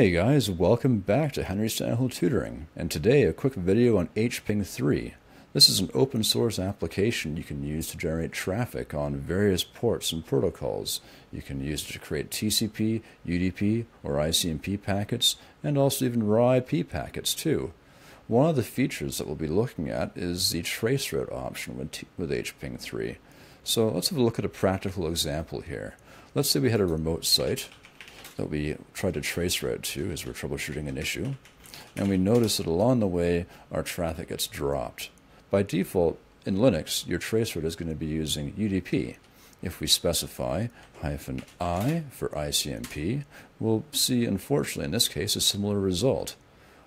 Hey guys, welcome back to Henry's Technical Tutoring, and today a quick video on hping3. This is an open source application you can use to generate traffic on various ports and protocols. You can use it to create TCP, UDP, or ICMP packets, and also even raw IP packets too. One of the features that we'll be looking at is the traceroute option with hping3. So let's have a look at a practical example here. Let's say we had a remote site that we tried to trace route to as we're troubleshooting an issue, and we notice that along the way our traffic gets dropped. By default, in Linux, your trace route is going to be using UDP. If we specify -i for ICMP, we'll see, unfortunately in this case, a similar result.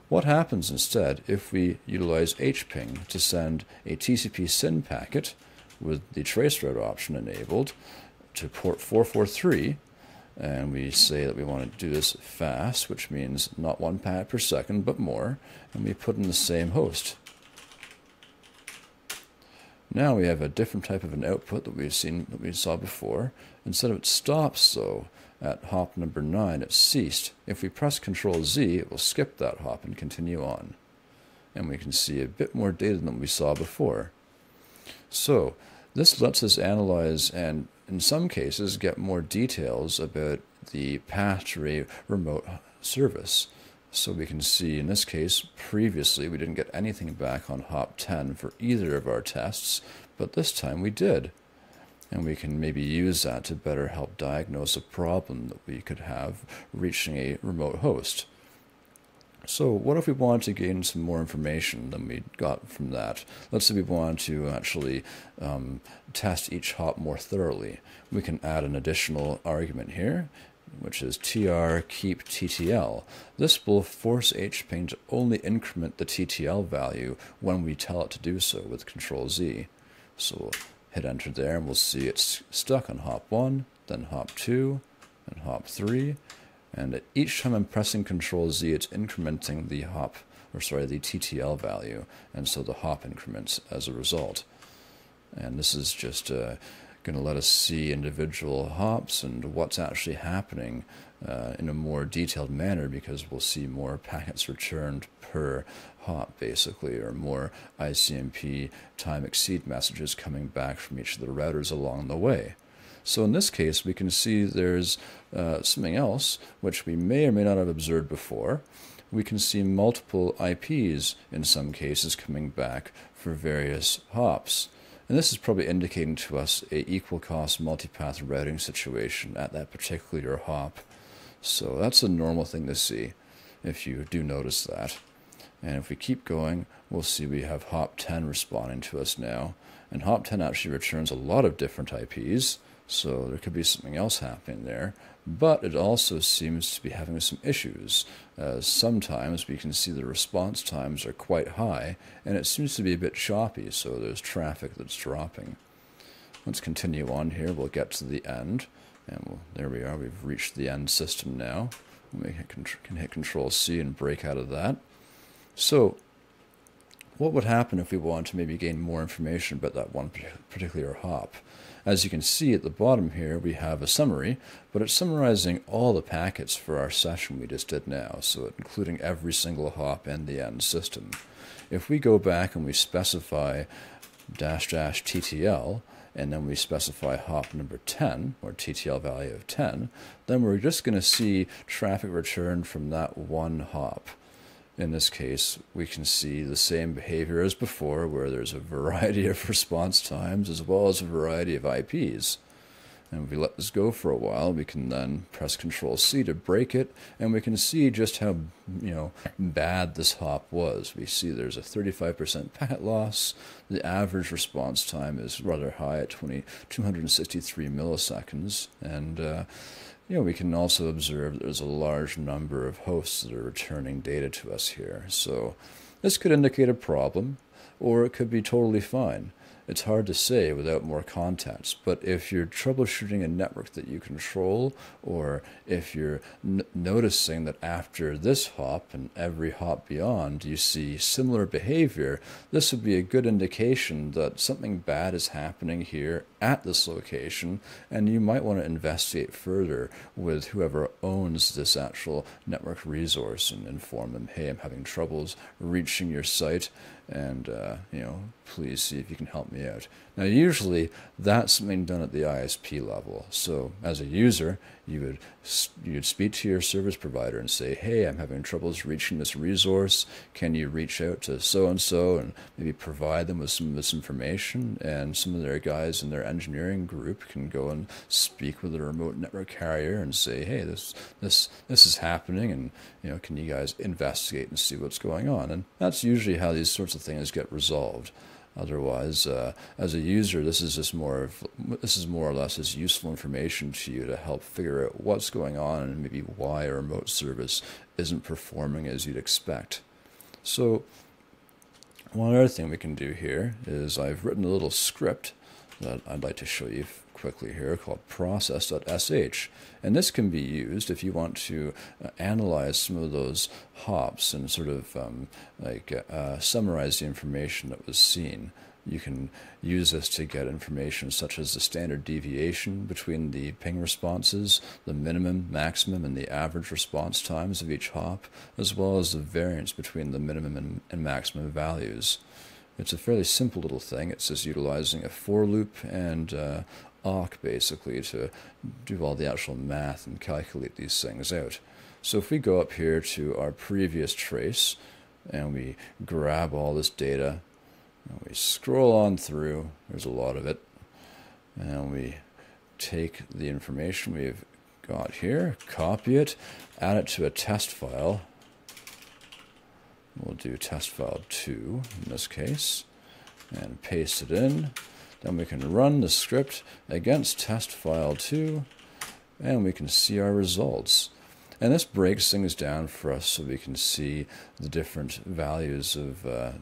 What happens instead if we utilize hping to send a TCP SYN packet with the trace route option enabled to port 443, and we say that we want to do this fast, which means not one packet per second, but more, and we put in the same host. Now we have a different type of an output that we saw before. Instead of it stops, though, at hop number 9, it ceased. If we press Ctrl-Z, it will skip that hop and continue on. And we can see a bit more data than we saw before. So this lets us analyze and, in some cases, get more details about the path to a remote service. So we can see, in this case, previously we didn't get anything back on hop 10 for either of our tests, but this time we did. And we can maybe use that to better help diagnose a problem that we could have reaching a remote host. So what if we wanted to gain some more information than we got from that? Let's say we wanted to actually test each hop more thoroughly. We can add an additional argument here, which is tr keep TTL. This will force hping to only increment the TTL value when we tell it to do so with Ctrl-Z. So we'll hit enter there, and we'll see it's stuck on hop 1, then hop 2, and hop 3. And at each time I'm pressing Ctrl-Z, it's incrementing the TTL value, and so the hop increments as a result. And this is just going to let us see individual hops and what's actually happening in a more detailed manner, because we'll see more packets returned per hop, basically, or more ICMP time exceed messages coming back from each of the routers along the way. So in this case, we can see there's something else which we may or may not have observed before. We can see multiple IPs in some cases coming back for various hops. And this is probably indicating to us an equal cost multipath routing situation at that particular hop. So that's a normal thing to see if you do notice that. And if we keep going, we'll see we have hop 10 responding to us now. And hop 10 actually returns a lot of different IPs. So there could be something else happening there, but it also seems to be having some issues. Sometimes we can see the response times are quite high, and it seems to be a bit choppy, so there's traffic that's dropping. Let's continue on here. We'll get to the end, and there we are. We've reached the end system now. We can hit Ctrl-C and break out of that. So what would happen if we want to maybe gain more information about that one particular hop? As you can see at the bottom here, we have a summary, but it's summarizing all the packets for our session we just did now, so including every single hop and the end system. If we go back and we specify --TTL, and then we specify hop number 10, or TTL value of 10, then we're just going to see traffic returned from that one hop. In this case, we can see the same behavior as before, where there's a variety of response times as well as a variety of IPs. And if we let this go for a while, we can then press Ctrl-C to break it, and we can see just how bad this hop was. We see there's a 35% packet loss. The average response time is rather high at 263 milliseconds, and we can also observe that there's a large number of hosts that are returning data to us here. So this could indicate a problem, or it could be totally fine. It's hard to say without more context, but if you're troubleshooting a network that you control, or if you're noticing that after this hop and every hop beyond you see similar behavior, this would be a good indication that something bad is happening here at this location, and you might want to investigate further with whoever owns this actual network resource and inform them, hey, I'm having troubles reaching your site, and please see if you can help me out. Now, usually that's something done at the ISP level. So as a user, you'd speak to your service provider and say, hey, I'm having troubles reaching this resource. Can you reach out to so-and-so and maybe provide them with some of this information? And some of their guys in their engineering group can go and speak with the remote network carrier and say, hey, this is happening, and can you guys investigate and see what's going on? And that's usually how these sorts of things get resolved. Otherwise, as a user, this is more or less as useful information to you to help figure out what's going on and maybe why a remote service isn't performing as you'd expect. So one other thing we can do here is I've written a little script that I'd like to show you quickly here called process.sh, and this can be used if you want to analyze some of those hops and sort of summarize the information that was seen. You can use this to get information such as the standard deviation between the ping responses, the minimum, maximum, and the average response times of each hop, as well as the variance between the minimum and maximum values. It's a fairly simple little thing. It's just utilizing a for loop and Awk, basically, to do all the actual math and calculate these things out. So if we go up here to our previous trace and we grab all this data and we scroll on through, there's a lot of it, and we take the information we've got here, copy it, add it to a test file. We'll do test file 2 in this case and paste it in. Then we can run the script against test file 2 and we can see our results. And this breaks things down for us so we can see the different values of, the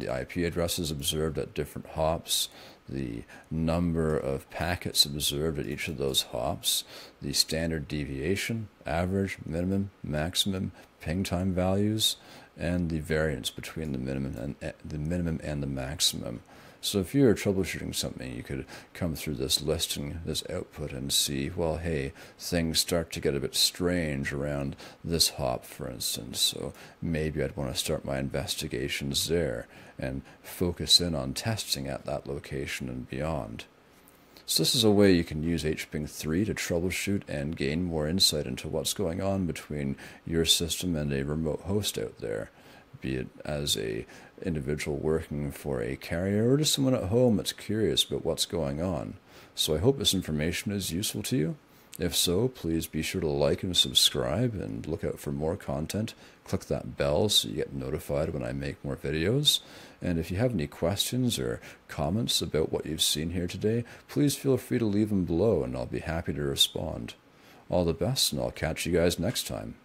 IP addresses observed at different hops, the number of packets observed at each of those hops, the standard deviation, average, minimum, maximum, ping time values, and the variance between the minimum and the maximum. So if you're troubleshooting something, you could come through this list and this output and see, well, hey, things start to get a bit strange around this hop, for instance, so maybe I'd want to start my investigations there and focus in on testing at that location and beyond. So this is a way you can use hping3 to troubleshoot and gain more insight into what's going on between your system and a remote host out there, be it as a individual working for a carrier or just someone at home that's curious about what's going on. So I hope this information is useful to you. If so, please be sure to like and subscribe and look out for more content. Click that bell so you get notified when I make more videos. And if you have any questions or comments about what you've seen here today, please feel free to leave them below and I'll be happy to respond. All the best, and I'll catch you guys next time.